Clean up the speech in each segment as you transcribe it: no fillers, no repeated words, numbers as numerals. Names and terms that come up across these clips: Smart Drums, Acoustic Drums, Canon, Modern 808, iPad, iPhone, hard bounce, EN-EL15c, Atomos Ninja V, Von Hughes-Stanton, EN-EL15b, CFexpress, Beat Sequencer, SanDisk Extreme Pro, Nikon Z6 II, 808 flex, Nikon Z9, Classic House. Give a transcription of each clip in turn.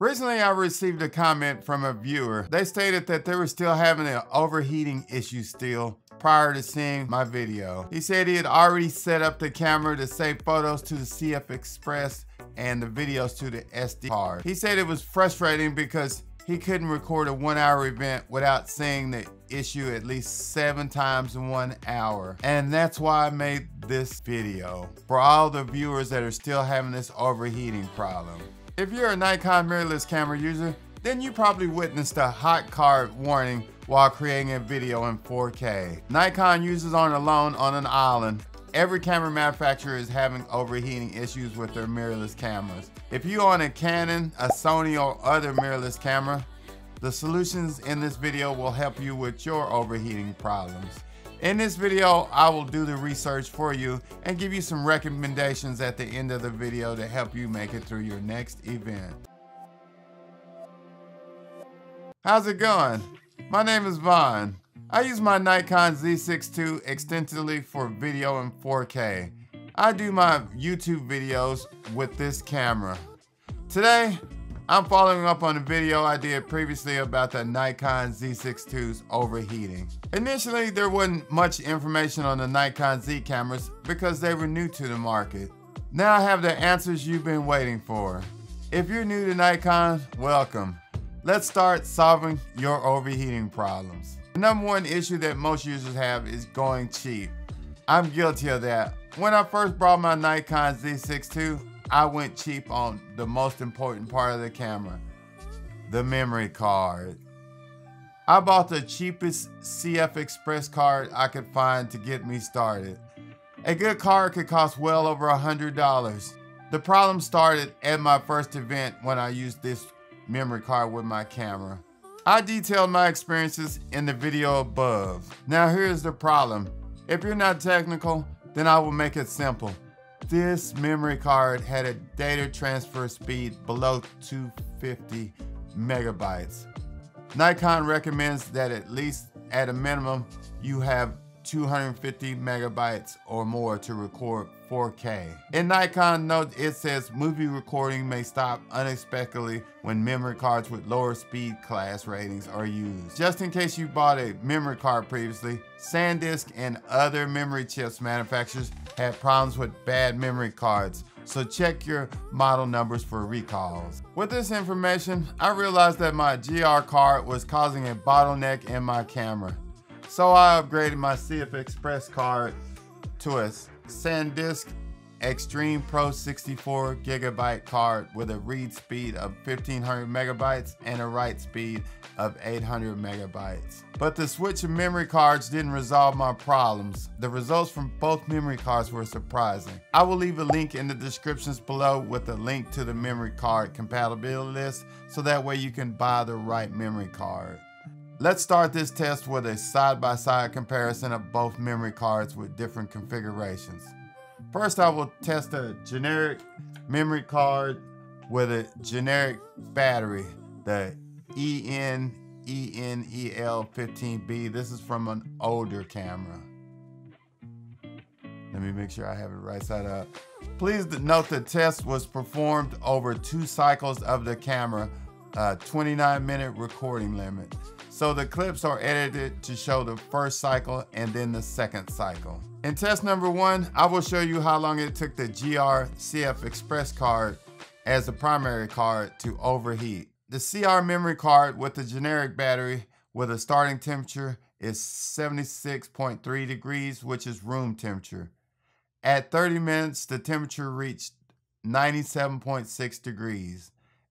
Recently, I received a comment from a viewer. They stated that they were still having an overheating issue still prior to seeing my video. He said he had already set up the camera to save photos to the CFexpress and the videos to the SD card. He said it was frustrating because he couldn't record a 1-hour event without seeing the issue at least 7 times in 1 hour. And that's why I made this video, for all the viewers that are still having this overheating problem. If you're a Nikon mirrorless camera user, then you probably witnessed a hot card warning while creating a video in 4K. Nikon users aren't alone on an island. Every camera manufacturer is having overheating issues with their mirrorless cameras. If you own a Canon, a Sony, or other mirrorless camera, the solutions in this video will help you with your overheating problems. In this video, I will do the research for you and give you some recommendations at the end of the video to help you make it through your next event. How's it going? My name is Von. I use my Nikon Z6 II extensively for video in 4K. I do my YouTube videos with this camera. Today, I'm following up on a video I did previously about the Nikon Z6 II's overheating. Initially, there wasn't much information on the Nikon Z cameras because they were new to the market. Now I have the answers you've been waiting for. If you're new to Nikon, welcome. Let's start solving your overheating problems. The number one issue that most users have is going cheap. I'm guilty of that. When I first brought my Nikon Z6 II, I went cheap on the most important part of the camera, the memory card. I bought the cheapest CFexpress card I could find to get me started. A good card could cost well over $100. The problem started at my first event when I used this memory card with my camera. I detailed my experiences in the video above. Now here's the problem. If you're not technical, then I will make it simple. This memory card had a data transfer speed below 250 megabytes. Nikon recommends that at least at a minimum, you have 250 megabytes or more to record 4K. In Nikon note, it says movie recording may stop unexpectedly when memory cards with lower speed class ratings are used. Just in case you bought a memory card previously, SanDisk and other memory chips manufacturers had problems with bad memory cards, so check your model numbers for recalls. With this information, I realized that my GR card was causing a bottleneck in my camera. So I upgraded my CFexpress card to a SanDisk Extreme Pro 64 gigabyte card with a read speed of 1500 megabytes and a write speed of 800 megabytes. But the switch of memory cards didn't resolve my problems. The results from both memory cards were surprising. I will leave a link in the descriptions below with a link to the memory card compatibility list so that way you can buy the right memory card. Let's start this test with a side-by-side comparison of both memory cards with different configurations. First, I will test a generic memory card with a generic battery, the EN-EL15b. This is from an older camera. Let me make sure I have it right side up. Please note the test was performed over 2 cycles of the camera, a 29-minute recording limit. So the clips are edited to show the first cycle and then the second cycle. In test number 1, I will show you how long it took the GR CFexpress card as the primary card to overheat. The CR memory card with the generic battery with a starting temperature is 76.3 degrees, which is room temperature. At 30 minutes, the temperature reached 97.6 degrees.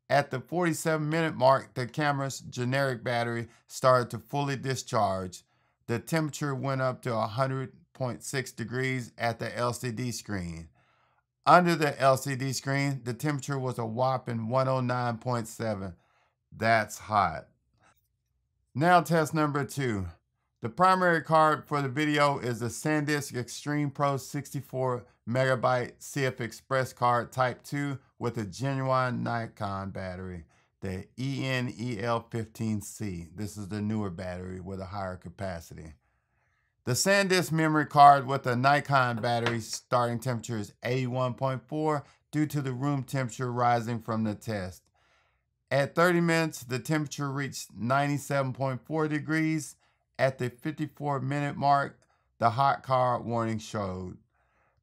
At the 47-minute mark, the camera's generic battery started to fully discharge. The temperature went up to 100.6 degrees at the LCD screen. Under the LCD screen, the temperature was a whopping 109.7. That's hot. Now test number 2. The primary card for the video is the SanDisk Extreme Pro 64 megabyte CFexpress card Type 2 with a genuine Nikon battery, the EN-EL15c. This is the newer battery with a higher capacity. The SanDisk memory card with a Nikon battery starting temperature is 81.4 due to the room temperature rising from the test. At 30 minutes, the temperature reached 97.4 degrees. At the 54-minute mark, the hot card warning showed.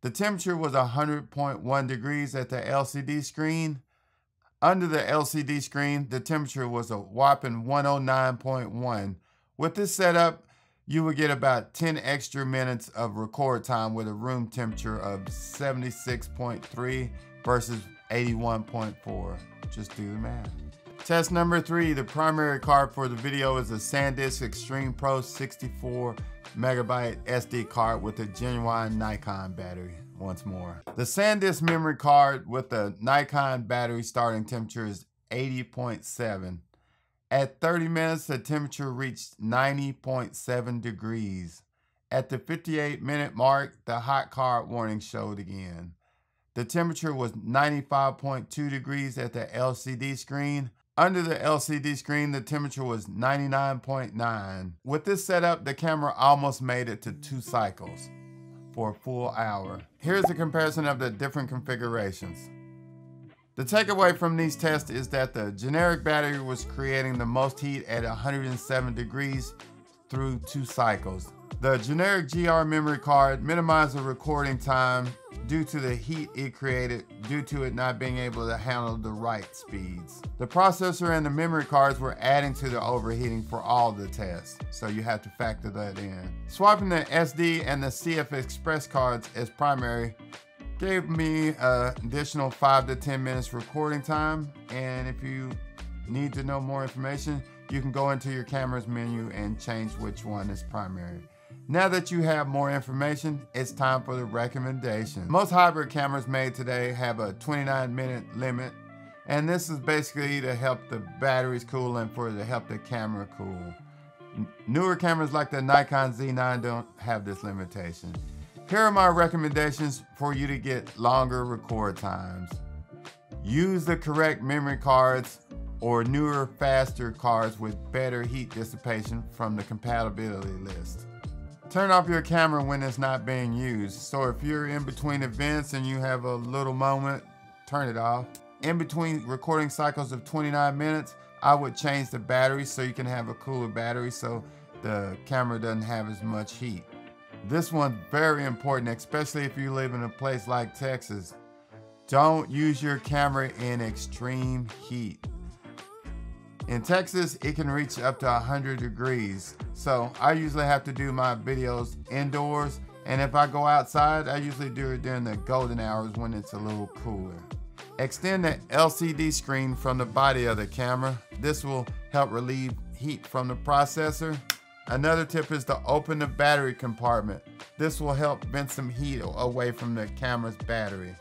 The temperature was 100.1 degrees at the LCD screen. Under the LCD screen, the temperature was a whopping 109.1. With this setup, you will get about 10 extra minutes of record time with a room temperature of 76.3 versus 81.4. Just do the math. Test number 3, the primary card for the video is a SanDisk Extreme Pro 64 megabyte SD card with a genuine Nikon battery. Once more, the SanDisk memory card with the Nikon battery starting temperature is 80.7. At 30 minutes, the temperature reached 90.7 degrees. At the 58-minute mark, the hot card warning showed again. The temperature was 95.2 degrees at the LCD screen. Under the LCD screen, the temperature was 99.9. With this setup, the camera almost made it to 2 cycles for a full hour. Here's a comparison of the different configurations. The takeaway from these tests is that the generic battery was creating the most heat at 107 degrees through 2 cycles. The generic GR memory card minimized the recording time due to the heat it created due to it not being able to handle the right speeds. The processor and the memory cards were adding to the overheating for all the tests, so you have to factor that in. Swapping the SD and the CFexpress cards as primary gave me an additional 5 to 10 minutes recording time, and if you need to know more information, you can go into your camera's menu and change which one is primary. Now that you have more information, it's time for the recommendation. Most hybrid cameras made today have a 29-minute limit, and this is basically to help the batteries cool and to help the camera cool. Newer cameras like the Nikon Z9 don't have this limitation. Here are my recommendations for you to get longer record times. Use the correct memory cards or newer, faster cards with better heat dissipation from the compatibility list. Turn off your camera when it's not being used. So if you're in between events and you have a little moment, turn it off. In between recording cycles of 29 minutes, I would change the battery so you can have a cooler battery so the camera doesn't have as much heat. This one's very important, especially if you live in a place like Texas. Don't use your camera in extreme heat. In Texas, it can reach up to 100 degrees. So I usually have to do my videos indoors. And if I go outside, I usually do it during the golden hours when it's a little cooler. Extend the LCD screen from the body of the camera. This will help relieve heat from the processor. Another tip is to open the battery compartment. This will help vent some heat away from the camera's battery.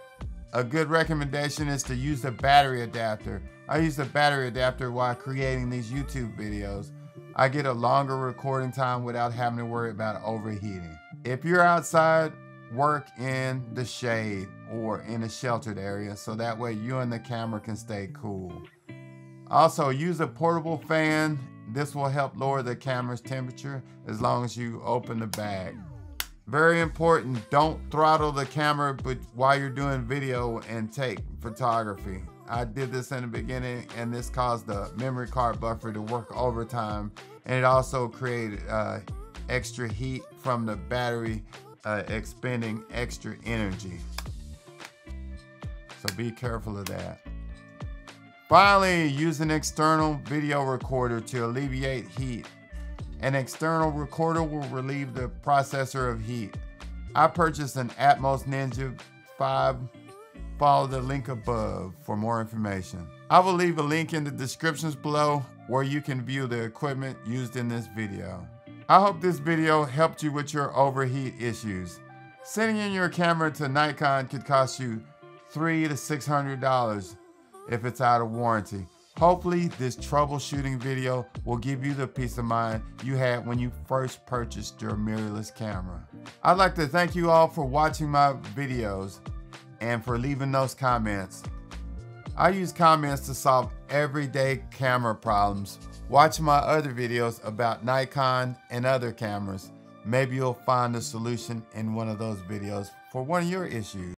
A good recommendation is to use a battery adapter. I use the battery adapter while creating these YouTube videos. I get a longer recording time without having to worry about overheating. If you're outside, work in the shade or in a sheltered area so that way you and the camera can stay cool. Also, use a portable fan. This will help lower the camera's temperature as long as you open the bag. Very important, don't throttle the camera while you're doing video and take photography. I did this in the beginning and this caused the memory card buffer to work overtime, and it also created extra heat from the battery expending extra energy. So be careful of that. Finally, use an external video recorder to alleviate heat. An external recorder will relieve the processor of heat. I purchased an Atomos Ninja V. Follow the link above for more information. I will leave a link in the descriptions below where you can view the equipment used in this video. I hope this video helped you with your overheat issues. Sending in your camera to Nikon could cost you $300 to $600 if it's out of warranty. Hopefully this troubleshooting video will give you the peace of mind you had when you first purchased your mirrorless camera. I'd like to thank you all for watching my videos and for leaving those comments. I use comments to solve everyday camera problems. Watch my other videos about Nikon and other cameras. Maybe you'll find a solution in one of those videos for one of your issues.